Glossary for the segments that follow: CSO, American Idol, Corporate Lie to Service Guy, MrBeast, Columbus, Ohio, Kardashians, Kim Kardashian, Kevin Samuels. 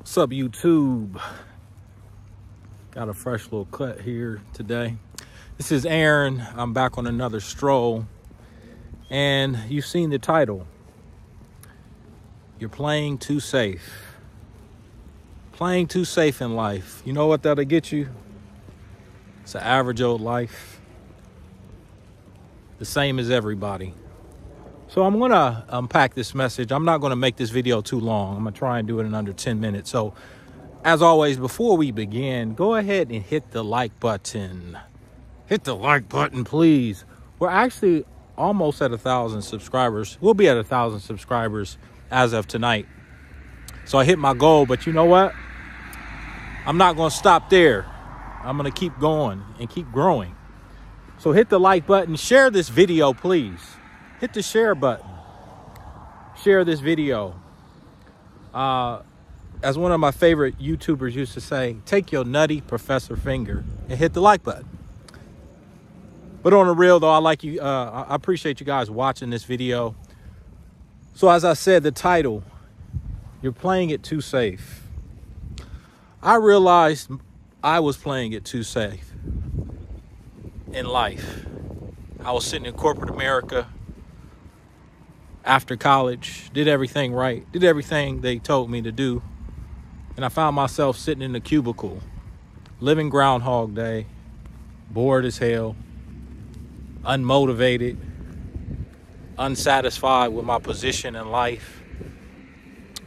What's up, YouTube? Got a fresh little cut here today. This is Aaron. I'm back on another stroll. And you've seen the title. You're playing too safe. Playing too safe in life. You know what that'll get you? It's an average old life. The same as everybody. So I'm going to unpack this message. I'm not going to make this video too long. I'm going to try and do it in under 10 minutes. So as always, before we begin, go ahead and hit the like button. Hit the like button, please. We're actually almost at 1,000 subscribers. We'll be at 1,000 subscribers as of tonight. So I hit my goal, but you know what? I'm not going to stop there. I'm going to keep going and keep growing. So hit the like button. Share this video, please. Hit the share button. Share this video. As one of my favorite YouTubers used to say, take your nutty professor finger and hit the like button. But on the real, though, I appreciate you guys watching this video. So as I said, the title, you're playing it too safe. I realized I was playing it too safe in life. I was sitting in corporate America. After college, did everything right, did everything they told me to do. And I found myself sitting in the cubicle, living Groundhog Day, bored as hell, unmotivated, unsatisfied with my position in life.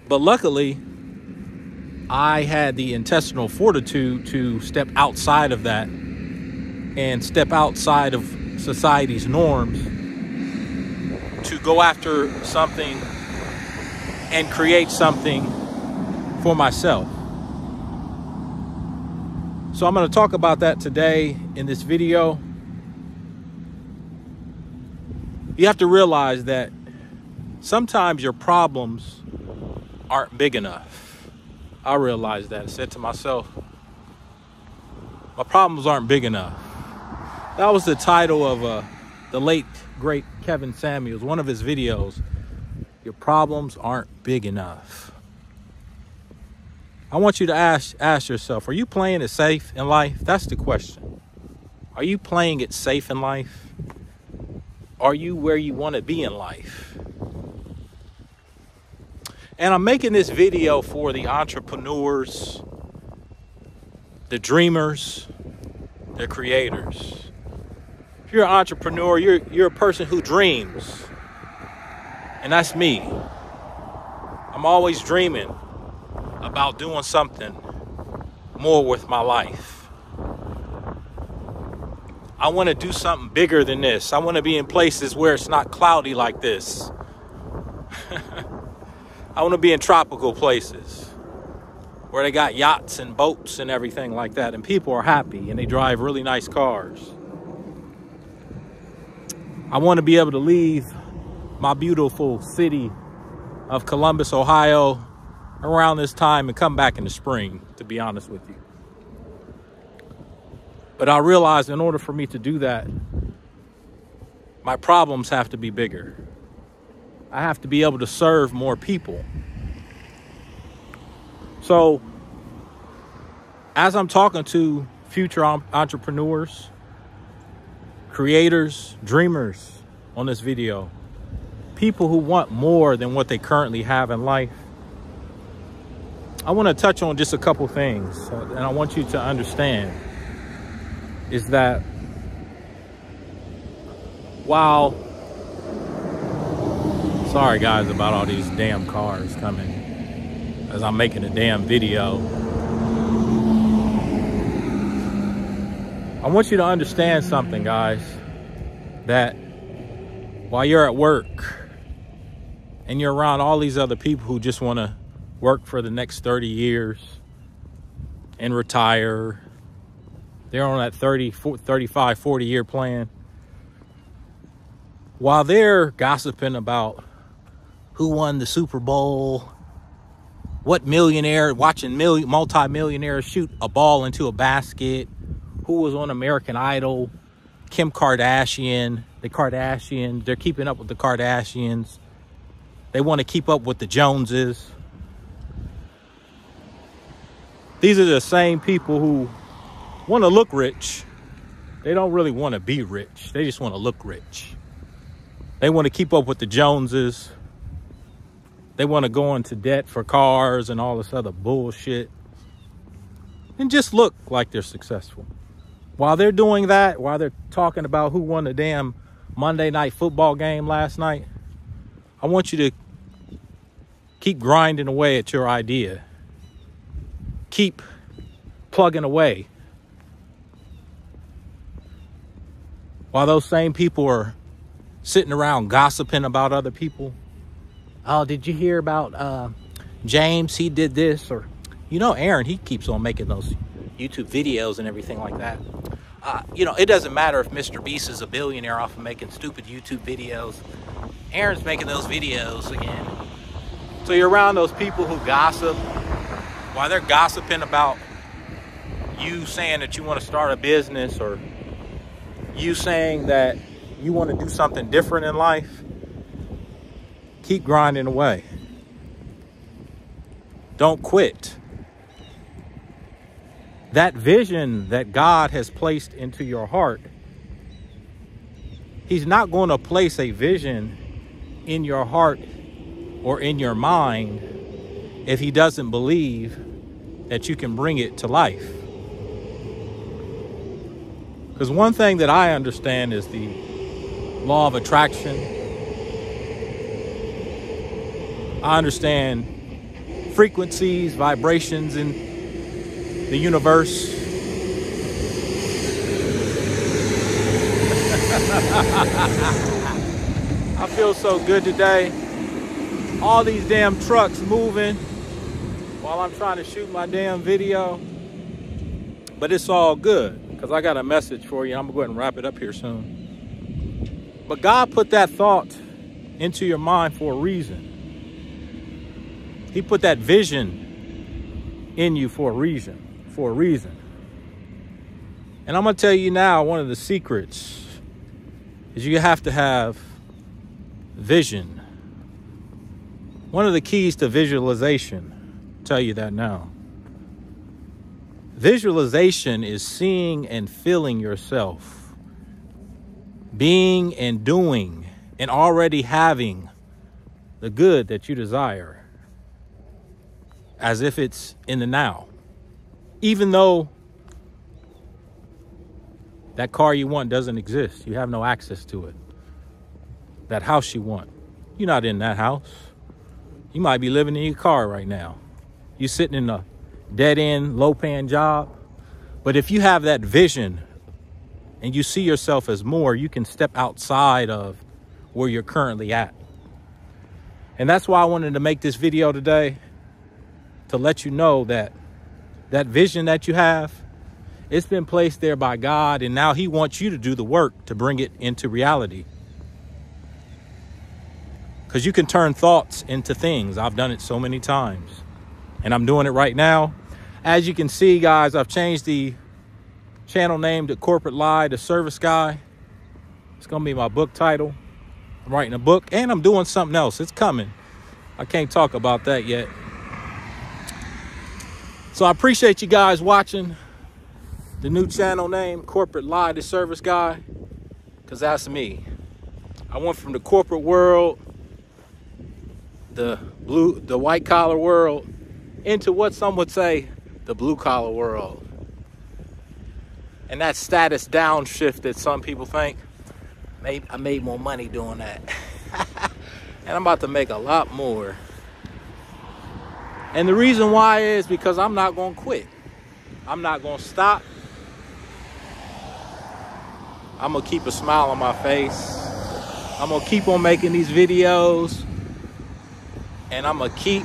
But luckily, I had the intestinal fortitude to step outside of that and step outside of society's norms to go after something and create something for myself. So I'm going to talk about that today in this video. You have to realize that sometimes your problems aren't big enough. I realized that. I said to myself, my problems aren't big enough. That was the title of the late great Kevin Samuels, one of his videos, your problems aren't big enough. I want you to ask yourself, are you playing it safe in life? That's the question. Are you playing it safe in life? Are you where you want to be in life? And I'm making this video for the entrepreneurs, the dreamers, the creators. You're an entrepreneur, you're a person who dreams, and that's me. I'm always dreaming about doing something more with my life. I want to do something bigger than this. I want to be in places where it's not cloudy like this. I want to be in tropical places where they got yachts and boats and everything like that, and people are happy and they drive really nice cars. I want to be able to leave my beautiful city of Columbus, Ohio around this time and come back in the spring, to be honest with you. But I realized in order for me to do that, my problems have to be bigger. I have to be able to serve more people. So as I'm talking to future entrepreneurs, creators, dreamers on this video, people who want more than what they currently have in life, I want to touch on just a couple things, and I want you to understand is that while, sorry guys about all these damn cars coming as I'm making a damn video, I want you to understand something, guys, that while you're at work and you're around all these other people who just want to work for the next 30 years and retire, they're on that 30, 35, 40-year plan. While they're gossiping about who won the Super Bowl, what millionaire, watching multi-millionaires shoot a ball into a basket, who was on American Idol, Kim Kardashian, the Kardashians. They're keeping up with the Kardashians. They want to keep up with the Joneses. These are the same people who want to look rich. They don't really want to be rich. They just want to look rich. They want to keep up with the Joneses. They want to go into debt for cars and all this other bullshit and just look like they're successful. While they're doing that, while they're talking about who won the damn Monday night football game last night, I want you to keep grinding away at your idea. Keep plugging away. While those same people are sitting around gossiping about other people. Oh, did you hear about James? He did this. Or, you know, Aaron, he keeps on making those YouTube videos and everything like that. You know, it doesn't matter if MrBeast is a billionaire off of making stupid YouTube videos. Aaron's making those videos again. So you're around those people who gossip. While they're gossiping about you saying that you want to start a business, or you saying that you want to do something different in life, keep grinding away. Don't quit. That vision that God has placed into your heart, He's not going to place a vision in your heart or in your mind if He doesn't believe that you can bring it to life. Because one thing that I understand is the law of attraction. I understand frequencies, vibrations in the universe. I feel so good today. All these damn trucks moving while I'm trying to shoot my damn video. But it's all good, because I got a message for you. I'm going to go ahead and wrap it up here soon. But God put that thought into your mind for a reason. He put that vision in you for a reason, And I'm going to tell you now, one of the secrets is you have to have vision. One of the keys to visualization, I'll tell you that now. Visualization is seeing and feeling yourself, being and doing and already having the good that you desire, as if it's in the now. Even though that car you want doesn't exist, you have no access to it. That house you want, you're not in that house. You might be living in your car right now. You're sitting in a dead-end, low-paying job. But if you have that vision and you see yourself as more, you can step outside of where you're currently at. And that's why I wanted to make this video today, to let you know that that vision that you have, it's been placed there by God, and now He wants you to do the work to bring it into reality. Because you can turn thoughts into things. I've done it so many times, and I'm doing it right now. As you can see, guys, I've changed the channel name to Corporate Lie to Service Guy. It's going to be my book title. I'm writing a book, and I'm doing something else. It's coming. I can't talk about that yet. So I appreciate you guys watching the new channel name, Corporate Lie to Service Guy, because that's me. I went from the corporate world, the white collar world, into what some would say the blue collar world. And that status downshift that some people think, maybe I made more money doing that. And I'm about to make a lot more. And the reason why is because I'm not going to quit. I'm not going to stop. I'm going to keep a smile on my face. I'm going to keep on making these videos. And I'm going to keep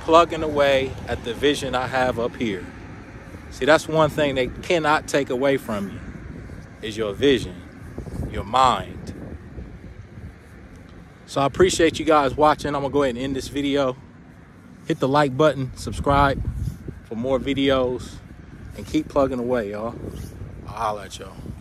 plugging away at the vision I have up here. See, that's one thing they cannot take away from you, is your vision, your mind. So I appreciate you guys watching. I'm going to go ahead and end this video. Hit the like button, subscribe for more videos, and keep plugging away, y'all. I'll holler at y'all.